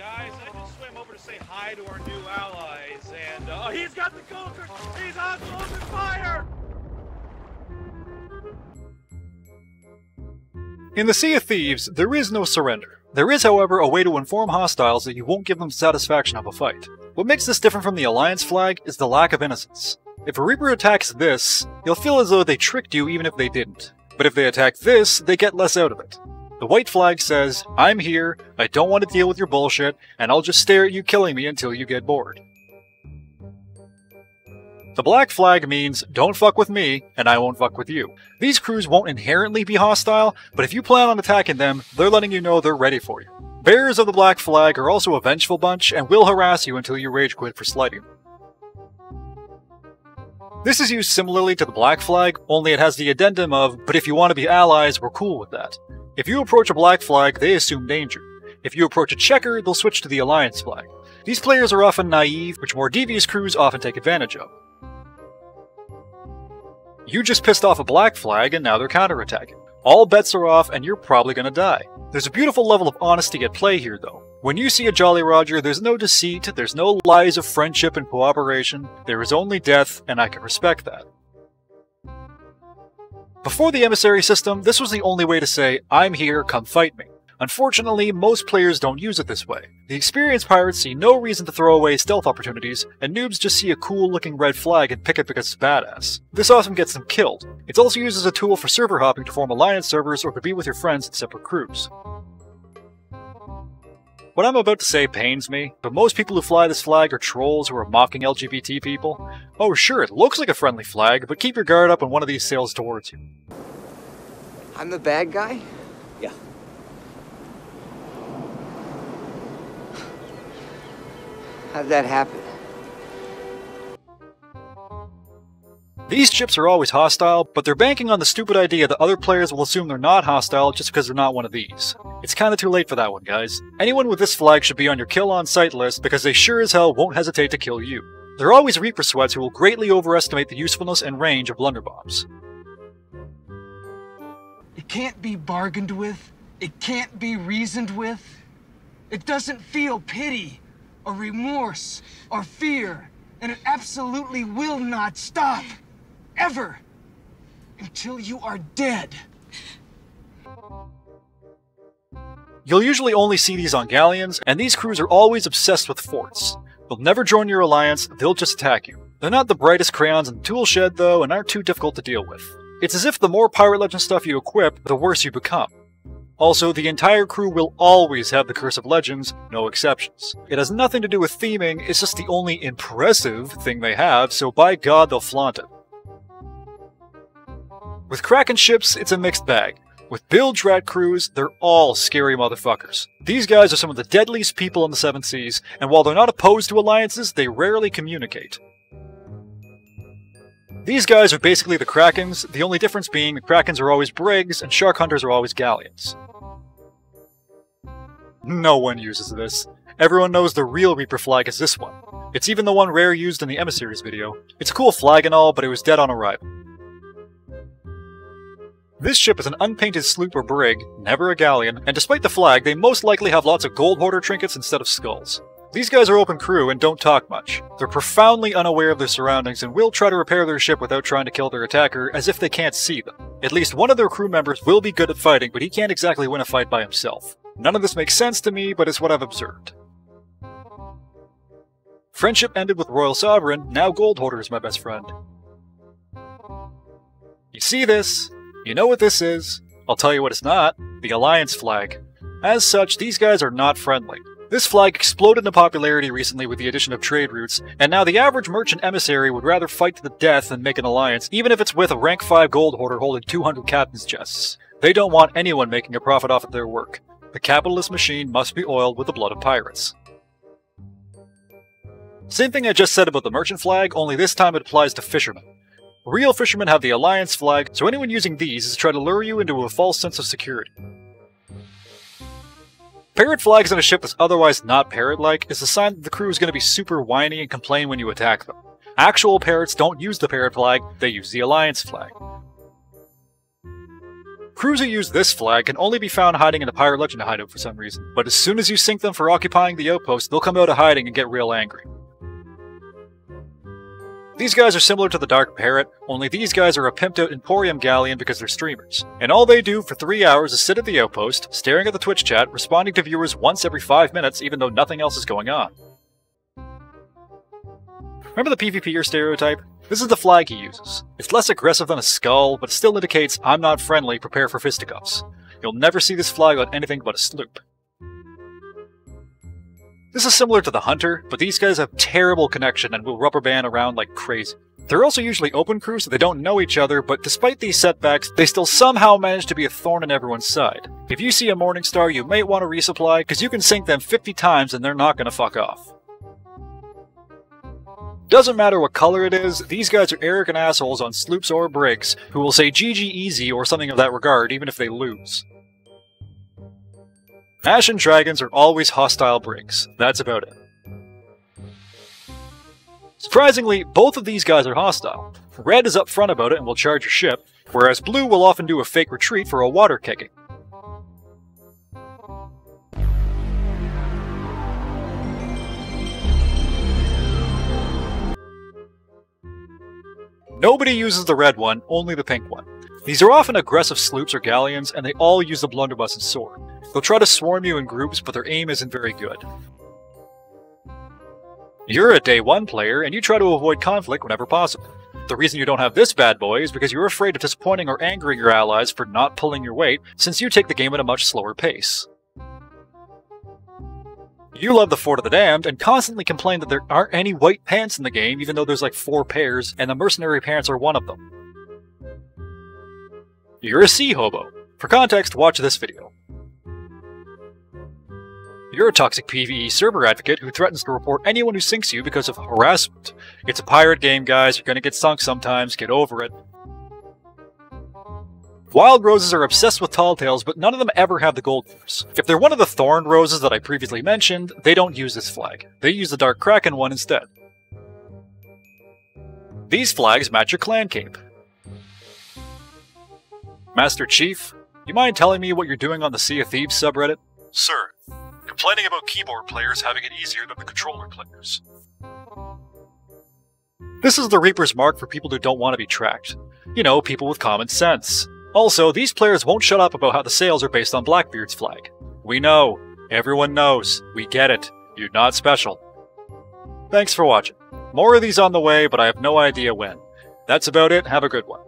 guys. I just swam over to say hi to our new allies, and he's got the Goldfish! He's on Golden Fire! In the Sea of Thieves, there is no surrender. There is, however, a way to inform hostiles that you won't give them satisfaction of a fight. What makes this different from the Alliance Flag is the lack of innocence. If a Reaper attacks this, you'll feel as though they tricked you even if they didn't. But if they attack this, they get less out of it. The white flag says, I'm here, I don't want to deal with your bullshit, and I'll just stare at you killing me until you get bored. The black flag means, don't fuck with me, and I won't fuck with you. These crews won't inherently be hostile, but if you plan on attacking them, they're letting you know they're ready for you. Bearers of the black flag are also a vengeful bunch and will harass you until you rage quit for slighting them. This is used similarly to the black flag, only it has the addendum of, but if you want to be allies, we're cool with that. If you approach a black flag, they assume danger. If you approach a checker, they'll switch to the Alliance flag. These players are often naive, which more devious crews often take advantage of. You just pissed off a black flag and now they're counterattacking. All bets are off and you're probably gonna die. There's a beautiful level of honesty at play here though. When you see a Jolly Roger, there's no deceit, there's no lies of friendship and cooperation, there is only death, and I can respect that. Before the Emissary system, this was the only way to say, I'm here, come fight me. Unfortunately, most players don't use it this way. The experienced pirates see no reason to throw away stealth opportunities, and noobs just see a cool-looking red flag and pick it because it's badass. This often gets them killed. It's also used as a tool for server hopping to form alliance servers or to be with your friends in separate crews. What I'm about to say pains me, but most people who fly this flag are trolls who are mocking LGBT people. Oh sure, it looks like a friendly flag, but keep your guard up when one of these sails towards you. I'm the bad guy? Yeah. How'd that happen? These ships are always hostile, but they're banking on the stupid idea that other players will assume they're not hostile just because they're not one of these. It's kinda too late for that one, guys. Anyone with this flag should be on your kill on sight list because they sure as hell won't hesitate to kill you. There are always Reaper sweats who will greatly overestimate the usefulness and range of blunderbombs. It can't be bargained with. It can't be reasoned with. It doesn't feel pity, or remorse, or fear, and it absolutely will not stop, ever, until you are dead. You'll usually only see these on galleons, and these crews are always obsessed with forts. They'll never join your alliance, they'll just attack you. They're not the brightest crayons in the tool shed though, and aren't too difficult to deal with. It's as if the more Pirate Legend stuff you equip, the worse you become. Also, the entire crew will always have the Curse of Legends, no exceptions. It has nothing to do with theming, it's just the only impressive thing they have, so by God they'll flaunt it. With Kraken ships, it's a mixed bag. With Bilge Rat crews, they're all scary motherfuckers. These guys are some of the deadliest people in the Seven Seas, and while they're not opposed to alliances, they rarely communicate. These guys are basically the Krakens, the only difference being the Krakens are always brigs, and Shark Hunters are always galleons. No one uses this. Everyone knows the real Reaper flag is this one. It's even the one Rare used in the Emissary's video. It's a cool flag and all, but it was dead on arrival. This ship is an unpainted sloop or brig, never a galleon, and despite the flag, they most likely have lots of Gold Hoarder trinkets instead of skulls. These guys are open crew and don't talk much. They're profoundly unaware of their surroundings and will try to repair their ship without trying to kill their attacker, as if they can't see them. At least one of their crew members will be good at fighting, but he can't exactly win a fight by himself. None of this makes sense to me, but it's what I've observed. Friendship ended with Royal Sovereign, now Gold Hoarder is my best friend. You see this? You know what this is. I'll tell you what it's not. The Alliance flag. As such, these guys are not friendly. This flag exploded in popularity recently with the addition of trade routes, and now the average merchant emissary would rather fight to the death than make an alliance, even if it's with a rank 5 Gold Hoarder holding 200 captain's chests. They don't want anyone making a profit off of their work. The capitalist machine must be oiled with the blood of pirates. Same thing I just said about the merchant flag, only this time it applies to fishermen. Real fishermen have the Alliance flag, so anyone using these is trying to lure you into a false sense of security. Parrot flags on a ship that's otherwise not parrot-like is a sign that the crew is going to be super whiny and complain when you attack them. Actual parrots don't use the parrot flag, they use the Alliance flag. Crews who use this flag can only be found hiding in the Pirate Legend hideout for some reason, but as soon as you sink them for occupying the outpost, they'll come out of hiding and get real angry. These guys are similar to the Dark Parrot, only these guys are a pimped-out Emporium Galleon because they're streamers. And all they do for 3 hours is sit at the outpost, staring at the Twitch chat, responding to viewers once every 5 minutes even though nothing else is going on. Remember the PvPer stereotype? This is the flag he uses. It's less aggressive than a skull, but it still indicates, I'm not friendly, prepare for fisticuffs. You'll never see this flag on anything but a sloop. This is similar to the Hunter, but these guys have terrible connection and will rubber band around like crazy. They're also usually open crews, so they don't know each other, but despite these setbacks, they still somehow manage to be a thorn in everyone's side. If you see a Morningstar, you may want to resupply, because you can sink them 50 times and they're not going to fuck off. Doesn't matter what color it is, these guys are arrogant assholes on sloops or brigs, who will say GG easy or something of that regard, even if they lose. Ashen Dragons are always hostile brigs. That's about it. Surprisingly, both of these guys are hostile. Red is up front about it and will charge your ship, whereas blue will often do a fake retreat for a water kicking. Nobody uses the red one, only the pink one. These are often aggressive sloops or galleons, and they all use the blunderbuss and sword. They'll try to swarm you in groups, but their aim isn't very good. You're a day one player, and you try to avoid conflict whenever possible. The reason you don't have this bad boy is because you're afraid of disappointing or angering your allies for not pulling your weight, since you take the game at a much slower pace. You love the Fort of the Damned, and constantly complain that there aren't any white pants in the game, even though there's like 4 pairs, and the mercenary pants are one of them. You're a sea hobo. For context, watch this video. You're a toxic PvE server advocate who threatens to report anyone who sinks you because of harassment. It's a pirate game, guys. You're gonna get sunk sometimes. Get over it. Wild Roses are obsessed with tall tales, but none of them ever have the gold force. If they're one of the thorn roses that I previously mentioned, they don't use this flag. They use the dark kraken one instead. These flags match your clan cape. Master Chief, you mind telling me what you're doing on the Sea of Thieves subreddit? Sir, complaining about keyboard players having it easier than the controller players. This is the Reaper's Mark for people who don't want to be tracked. You know, people with common sense. Also, these players won't shut up about how the sales are based on Blackbeard's flag. We know. Everyone knows. We get it. You're not special. Thanks for watching. More of these on the way, but I have no idea when. That's about it. Have a good one.